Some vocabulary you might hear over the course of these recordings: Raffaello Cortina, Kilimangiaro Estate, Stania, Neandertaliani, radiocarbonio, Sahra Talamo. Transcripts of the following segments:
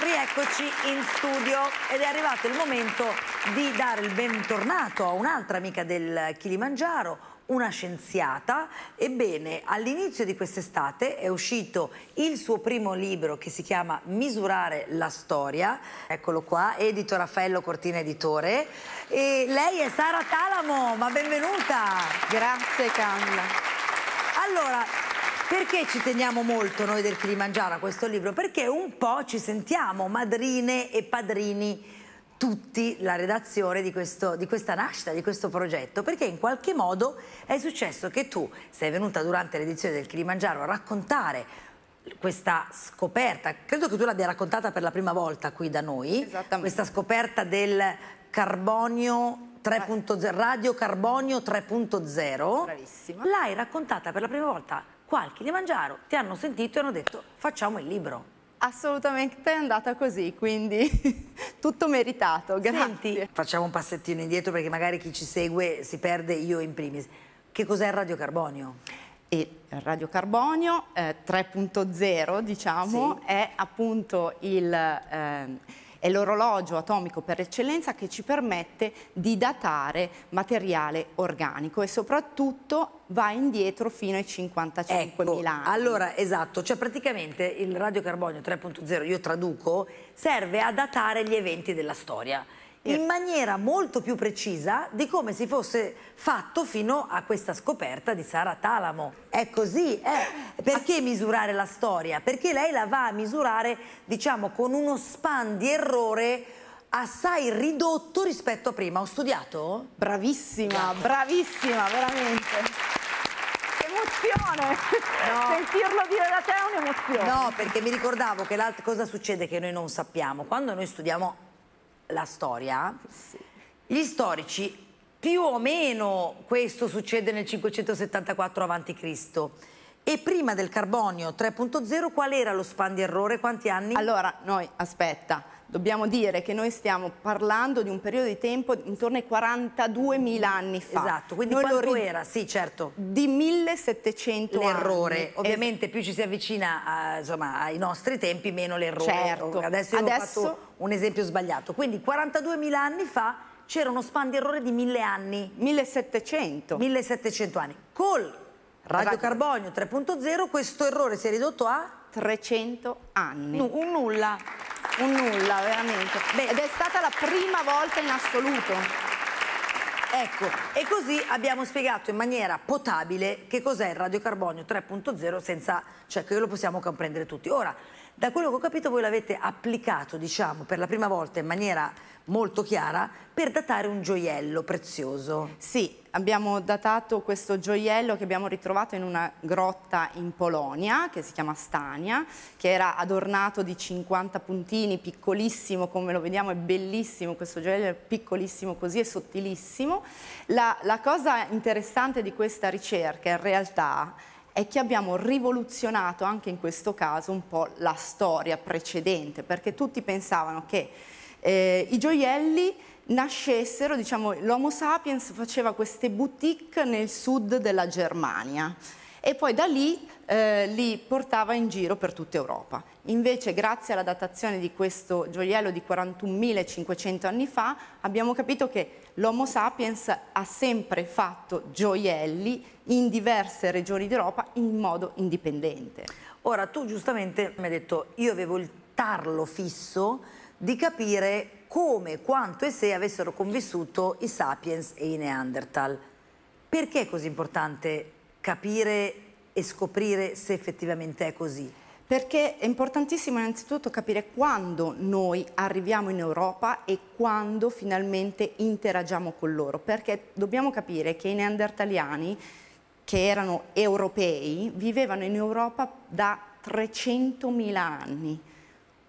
Rieccoci in studio ed è arrivato il momento di dare il bentornato a un'altra amica del Kilimangiaro, una scienziata. Ebbene, all'inizio di quest'estate è uscito il suo primo libro che si chiama Misurare la storia. Eccolo qua, edito Raffaello Cortina editore. E lei è Sahra Talamo, ma benvenuta. Grazie Camilla. Allora, perché ci teniamo molto noi del Kilimangiaro a questo libro? Perché un po' ci sentiamo madrine e padrini, tutti, la redazione di questa nascita, di questo progetto, perché in qualche modo è successo che tu sei venuta durante l'edizione del Kilimangiaro a raccontare questa scoperta. Credo che tu l'abbia raccontata per la prima volta qui da noi, questa scoperta del carbonio 3.0, radiocarbonio 3.0. Bravissima. L'hai raccontata per la prima volta qua al Kilimangiaro, ti hanno sentito e hanno detto facciamo il libro. Assolutamente è andata così, quindi tutto meritato, grazie. Senti, facciamo un passettino indietro perché magari chi ci segue si perde, io in primis. Che cos'è il radiocarbonio? Il radiocarbonio 3.0, diciamo, sì, è appunto è l'orologio atomico per eccellenza che ci permette di datare materiale organico e soprattutto va indietro fino ai 55.000 anni. Allora, esatto, cioè praticamente il radiocarbonio 3.0, io traduco, serve a datare gli eventi della storia in maniera molto più precisa di come si fosse fatto fino a questa scoperta di Sahra Talamo. È così, eh? Perché misurare la storia? Perché lei la va a misurare, diciamo, con uno span di errore assai ridotto rispetto a prima. Ho studiato? Bravissima, bravissima, veramente. Emozione! No. Sentirlo dire da te è un'emozione. No, perché mi ricordavo che cosa succede che noi non sappiamo. Quando noi studiamo la storia, sì, gli storici, più o meno questo succede nel 574 a.C. e prima del carbonio 3.0 qual era lo span di errore? Quanti anni? Allora, dobbiamo dire che noi stiamo parlando di un periodo di tempo intorno ai 42.000 anni fa. Esatto, quindi noi quanto era? Sì, certo. Di 1700 anni. L'errore, ovviamente più ci si avvicina a, insomma, ai nostri tempi, meno l'errore. Certo. Adesso ho fatto un esempio sbagliato. Quindi 42.000 anni fa c'era uno span di errore di 1.000 anni. 1700. 1700 anni. Col radiocarbonio 3.0 questo errore si è ridotto a 300 anni. Un nulla. Un nulla, veramente. Beh, ed è stata la prima volta in assoluto. Ecco, e così abbiamo spiegato in maniera potabile che cos'è il radiocarbonio 3.0 senza, cioè che lo possiamo comprendere tutti. Ora, da quello che ho capito voi l'avete applicato, diciamo, per la prima volta in maniera molto chiara per datare un gioiello prezioso. Sì, abbiamo datato questo gioiello che abbiamo ritrovato in una grotta in Polonia che si chiama Stania, che era adornato di 50 puntini, piccolissimo, come lo vediamo è bellissimo, questo gioiello è piccolissimo così, è sottilissimo. La cosa interessante di questa ricerca in realtà è che abbiamo rivoluzionato anche in questo caso un po' la storia precedente, perché tutti pensavano che i gioielli nascessero, diciamo, l'Homo sapiens faceva queste boutique nel sud della Germania e poi da lì li portava in giro per tutta Europa. Invece, grazie alla datazione di questo gioiello di 41.500 anni fa, abbiamo capito che l'Homo sapiens ha sempre fatto gioielli in diverse regioni d'Europa in modo indipendente. Ora, tu giustamente mi hai detto, io avevo il tarlo fisso di capire come, quanto e se avessero convissuto i Sapiens e i Neanderthal. Perché è così importante capire e scoprire se effettivamente è così? Perché è importantissimo innanzitutto capire quando noi arriviamo in Europa e quando finalmente interagiamo con loro, perché dobbiamo capire che i neandertaliani, che erano europei, vivevano in Europa da 300.000 anni.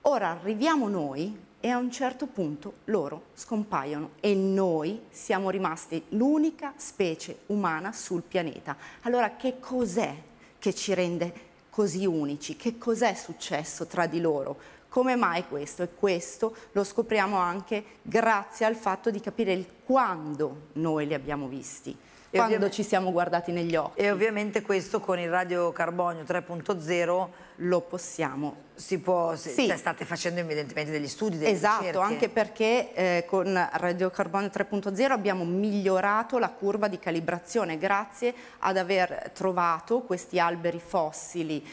Ora arriviamo noi e a un certo punto loro scompaiono e noi siamo rimasti l'unica specie umana sul pianeta. Allora che cos'è che ci rende così unici? Che cos'è successo tra di loro? Come mai questo? E questo lo scopriamo anche grazie al fatto di capire il quando noi li abbiamo visti, quando ci siamo guardati negli occhi. E ovviamente questo con il radiocarbonio 3.0 lo possiamo. Si può, sì. Cioè state facendo evidentemente degli studi, delle esatto, ricerche. Anche perché con radiocarbonio 3.0 abbiamo migliorato la curva di calibrazione grazie ad aver trovato questi alberi fossili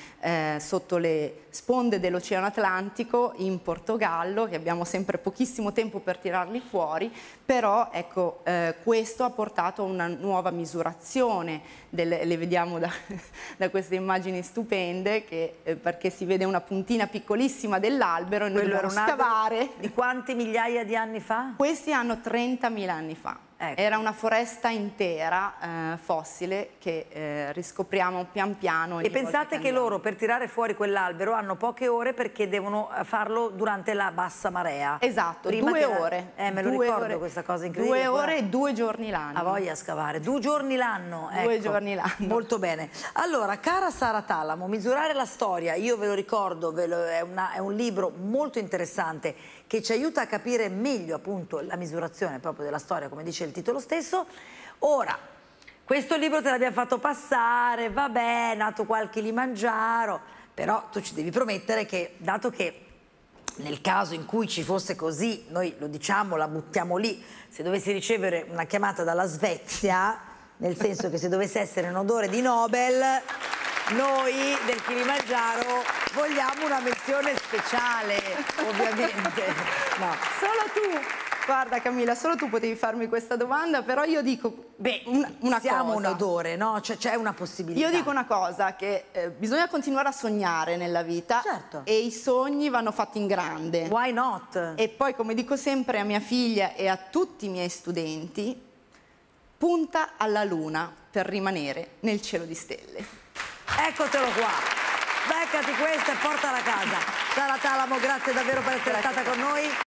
sotto le sponde dell'Oceano Atlantico in Portogallo, che abbiamo sempre pochissimo tempo per tirarli fuori, però ecco, questo ha portato a una nuova misurazione, le vediamo da queste immagini stupende, che, perché si vede una puntina piccolissima dell'albero e noi dobbiamo scavare. Di quante migliaia di anni fa? Questi hanno 30.000 anni fa. Ecco. Era una foresta intera fossile che riscopriamo pian piano. E pensate che loro per tirare fuori quell'albero hanno poche ore perché devono farlo durante la bassa marea. Esatto, prima 2 ore. Me lo ricordo questa cosa incredibile. 2 ore e 2 giorni l'anno. A voglia scavare, 2 giorni l'anno. Ecco. 2 giorni l'anno. Molto bene. Allora, cara Sahra Talamo, misurare la storia, io ve lo ricordo, è un libro molto interessante che ci aiuta a capire meglio appunto la misurazione proprio della storia, come dice il titolo stesso. Ora, questo libro te l'abbiamo fatto passare, vabbè, è nato qualche limangiaro, però tu ci devi promettere che, dato che nel caso in cui ci fosse così, noi lo diciamo, la buttiamo lì, se dovessi ricevere una chiamata dalla Svezia, nel senso che se dovesse essere un odore di Nobel, noi del Kilimangiaro vogliamo una missione speciale, ovviamente. No. Solo tu, guarda Camilla, solo tu potevi farmi questa domanda, però io dico, beh, una siamo cosa. Un odore, no? C'è una possibilità. Io dico una cosa, che bisogna continuare a sognare nella vita. Certo. E i sogni vanno fatti in grande. Why not? E poi, come dico sempre a mia figlia e a tutti i miei studenti, punta alla luna per rimanere nel cielo di stelle. Eccotelo qua, beccati questa e portala a casa. Sahra Talamo, grazie davvero per essere stata con noi.